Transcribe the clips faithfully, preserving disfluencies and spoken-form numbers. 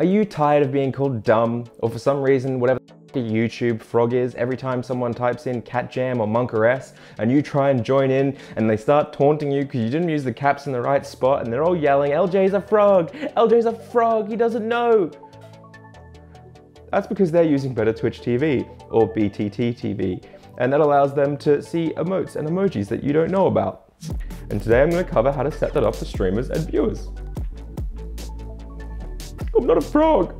Are you tired of being called dumb, or for some reason, whatever the YouTube frog is, every time someone types in CatJam or MonkaS and you try and join in and they start taunting you because you didn't use the caps in the right spot and they're all yelling, L J's a frog, L J's a frog, he doesn't know. That's because they're using Better Twitch T V or B T T T V, and that allows them to see emotes and emojis that you don't know about. And today I'm going to cover how to set that up for streamers and viewers. I'm not a frog.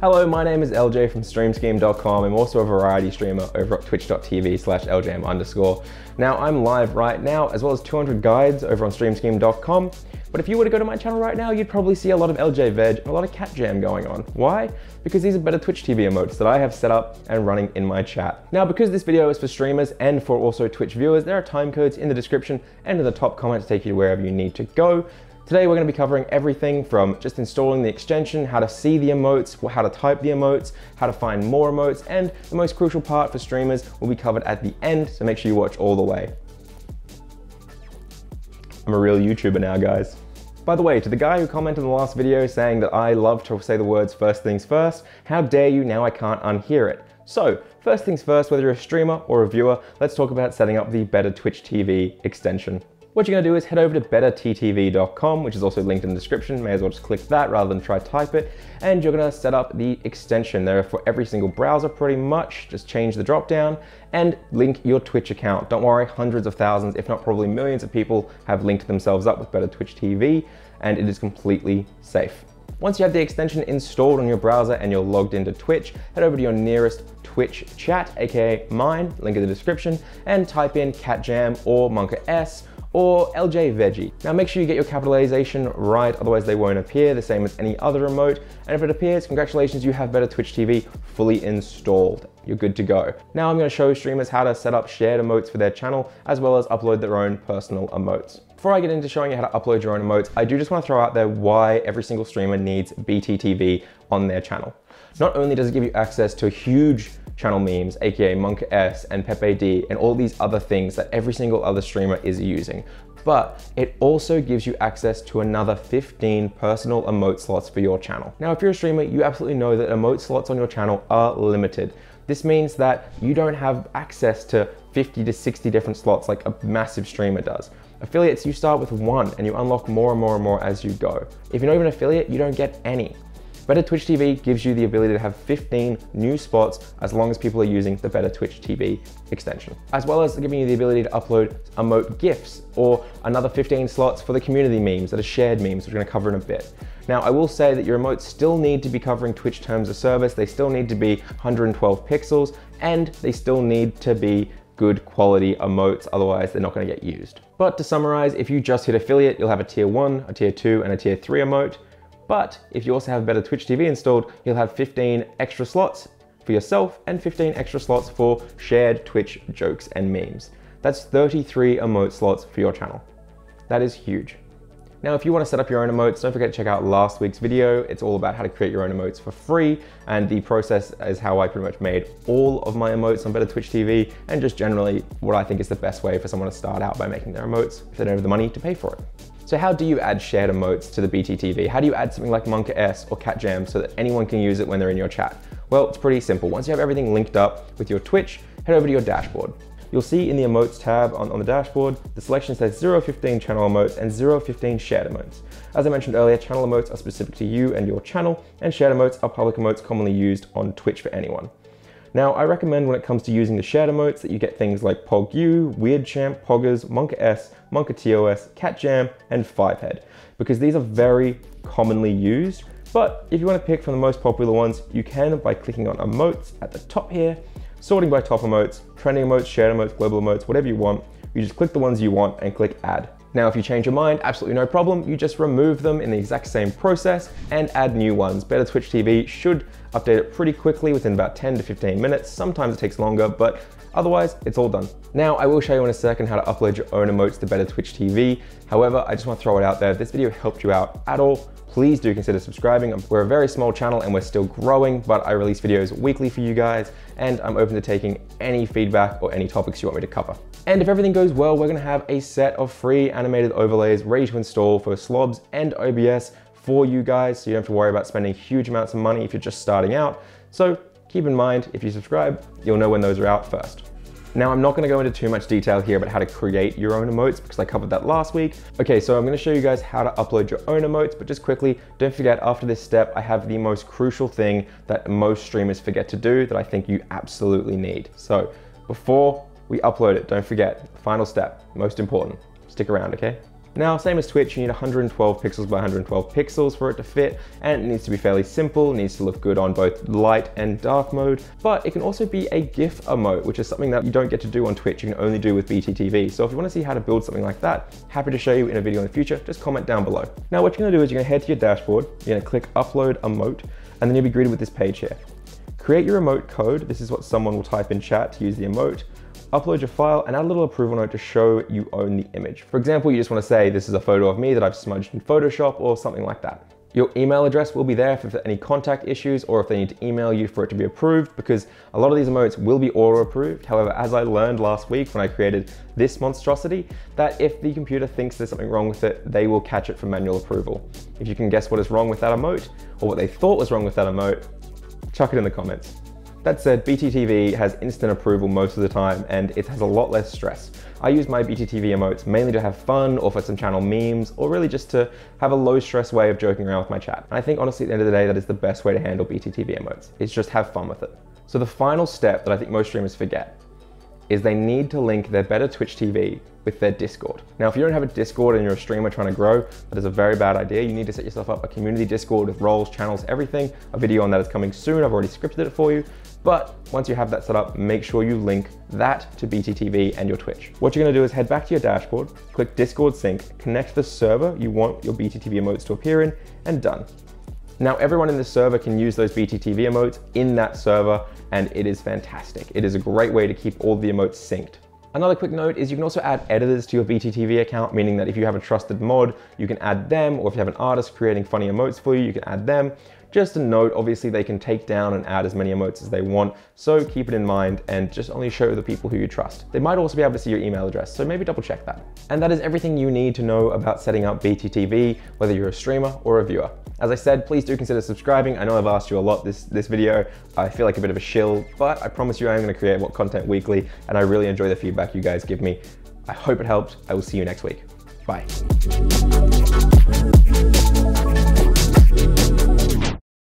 Hello, my name is L J from StreamScheme dot com. I'm also a variety streamer over at twitch dot T V slash L J M underscore. Now I'm live right now, as well as two hundred guides over on StreamScheme dot com. But if you were to go to my channel right now, you'd probably see a lot of L J Veg and a lot of CatJam going on. Why? Because these are Better Twitch T V emotes that I have set up and running in my chat. Now, because this video is for streamers and for also Twitch viewers, there are time codes in the description and in the top comment to take you to wherever you need to go. Today, we're going to be covering everything from just installing the extension, how to see the emotes, how to type the emotes, how to find more emotes, and the most crucial part for streamers will be covered at the end, so make sure you watch all the way. I'm a real YouTuber now, guys. By the way, to the guy who commented in the last video saying that I love to say the words first things first, how dare you, now I can't unhear it. So, first things first, whether you're a streamer or a viewer, let's talk about setting up the Better Twitch T V extension. What you're going to do is head over to Better T T V dot com, which is also linked in the description. May as well just click that rather than try to type it. And you're going to set up the extension there for every single browser pretty much. Just change the drop down and link your Twitch account. Don't worry, hundreds of thousands, if not probably millions of people have linked themselves up with Better Twitch T V, and it is completely safe. Once you have the extension installed on your browser and you're logged into Twitch, head over to your nearest Twitch chat, aka mine, link in the description, and type in CatJam or MonkaS or L J Veggie. Now make sure you get your capitalization right, otherwise they won't appear, the same as any other remote. And if it appears, congratulations, you have Better Twitch T V fully installed. You're good to go. Now I'm going to show streamers how to set up shared emotes for their channel, as well as upload their own personal emotes. Before I get into showing you how to upload your own emotes, I do just want to throw out there why every single streamer needs B T T V on their channel. Not only does it give you access to huge channel memes, aka MonkaS and PepeD and all these other things that every single other streamer is using, but it also gives you access to another fifteen personal emote slots for your channel. Now, if you're a streamer, you absolutely know that emote slots on your channel are limited. This means that you don't have access to fifty to sixty different slots like a massive streamer does. Affiliates, you start with one and you unlock more and more and more as you go. If you're not even an affiliate, you don't get any. Better Twitch T V gives you the ability to have fifteen new spots as long as people are using the Better Twitch T V extension, as well as giving you the ability to upload emote GIFs or another fifteen slots for the community memes that are shared memes, which we're going to cover in a bit. Now, I will say that your emotes still need to be covering Twitch terms of service. They still need to be one hundred twelve pixels and they still need to be good quality emotes, otherwise they're not going to get used. But to summarize, if you just hit affiliate, you'll have a tier one, a tier two, and a tier three emote. But if you also have Better Twitch T V installed, you'll have fifteen extra slots for yourself and fifteen extra slots for shared Twitch jokes and memes. That's thirty-three emote slots for your channel. That is huge. Now, if you want to set up your own emotes, don't forget to check out last week's video. It's all about how to create your own emotes for free. And the process is how I pretty much made all of my emotes on Better Twitch T V and just generally what I think is the best way for someone to start out by making their emotes if they don't have the money to pay for it. So how do you add shared emotes to the B T T V? How do you add something like MonkaS or CatJam so that anyone can use it when they're in your chat? Well, it's pretty simple. Once you have everything linked up with your Twitch, head over to your dashboard. You'll see in the emotes tab on, on the dashboard, the selection says zero fifteen channel emotes and zero fifteen shared emotes. As I mentioned earlier, channel emotes are specific to you and your channel, and shared emotes are public emotes commonly used on Twitch for anyone. Now, I recommend when it comes to using the shared emotes that you get things like PogU, WeirdChamp, Poggers, MonkaS, MonkaTOS, CatJam, and five head, because these are very commonly used. But if you want to pick from the most popular ones, you can by clicking on emotes at the top here, sorting by top emotes, trending emotes, shared emotes, global emotes, whatever you want. You just click the ones you want and click add. Now, if you change your mind, absolutely no problem. You just remove them in the exact same process and add new ones. Better Twitch T V should update it pretty quickly within about ten to fifteen minutes. Sometimes it takes longer, but otherwise it's all done. Now, I will show you in a second how to upload your own emotes to Better Twitch T V. However, I just want to throw it out there. If this video helped you out at all, please do consider subscribing. We're a very small channel and we're still growing, but I release videos weekly for you guys, and I'm open to taking any feedback or any topics you want me to cover. And if everything goes well, we're gonna have a set of free animated overlays ready to install for Slobs and O B S for you guys, so you don't have to worry about spending huge amounts of money if you're just starting out. So keep in mind, if you subscribe, you'll know when those are out first. Now, I'm not gonna go into too much detail here about how to create your own emotes because I covered that last week. Okay, so I'm gonna show you guys how to upload your own emotes, but just quickly, don't forget after this step, I have the most crucial thing that most streamers forget to do that I think you absolutely need. So before we upload it, don't forget, final step, most important, stick around, okay? Now, same as Twitch, you need one hundred twelve pixels by one hundred twelve pixels for it to fit, and it needs to be fairly simple, it needs to look good on both light and dark mode, but it can also be a GIF emote, which is something that you don't get to do on Twitch, you can only do with B T T V. So if you wanna see how to build something like that, happy to show you in a video in the future, just comment down below. Now, what you're gonna do is you're gonna head to your dashboard, you're gonna click Upload Emote, and then you'll be greeted with this page here. Create your emote code, this is what someone will type in chat to use the emote, upload your file and add a little approval note to show you own the image. For example, you just want to say, this is a photo of me that I've smudged in Photoshop or something like that. Your email address will be there for any contact issues or if they need to email you for it to be approved, because a lot of these emotes will be auto approved. However, as I learned last week when I created this monstrosity, that if the computer thinks there's something wrong with it, they will catch it for manual approval. If you can guess what is wrong with that emote or what they thought was wrong with that emote, chuck it in the comments. That said, B T T V has instant approval most of the time and it has a lot less stress. I use my B T T V emotes mainly to have fun or for some channel memes or really just to have a low stress way of joking around with my chat. And I think honestly at the end of the day that is the best way to handle B T T V emotes. It's just have fun with it. So the final step that I think most streamers forget is they need to link their Better Twitch T V with their Discord. Now, if you don't have a Discord and you're a streamer trying to grow, that is a very bad idea. You need to set yourself up a community Discord with roles, channels, everything. A video on that is coming soon. I've already scripted it for you. But once you have that set up, make sure you link that to B T T V and your Twitch. What you're gonna do is head back to your dashboard, click Discord Sync, connect the server you want your B T T V emotes to appear in, and done. Now, everyone in the server can use those B T T V emotes in that server, and it is fantastic. It is a great way to keep all the emotes synced. Another quick note is you can also add editors to your B T T V account, meaning that if you have a trusted mod, you can add them, or if you have an artist creating funny emotes for you, you can add them. Just a note, obviously they can take down and add as many emotes as they want, so keep it in mind and just only show the people who you trust. They might also be able to see your email address, so maybe double check that. And that is everything you need to know about setting up B T T V, whether you're a streamer or a viewer. As I said, please do consider subscribing. I know I've asked you a lot this, this video. I feel like a bit of a shill, but I promise you I am gonna create what content weekly, and I really enjoy the feedback you guys give me. I hope it helped. I will see you next week. Bye.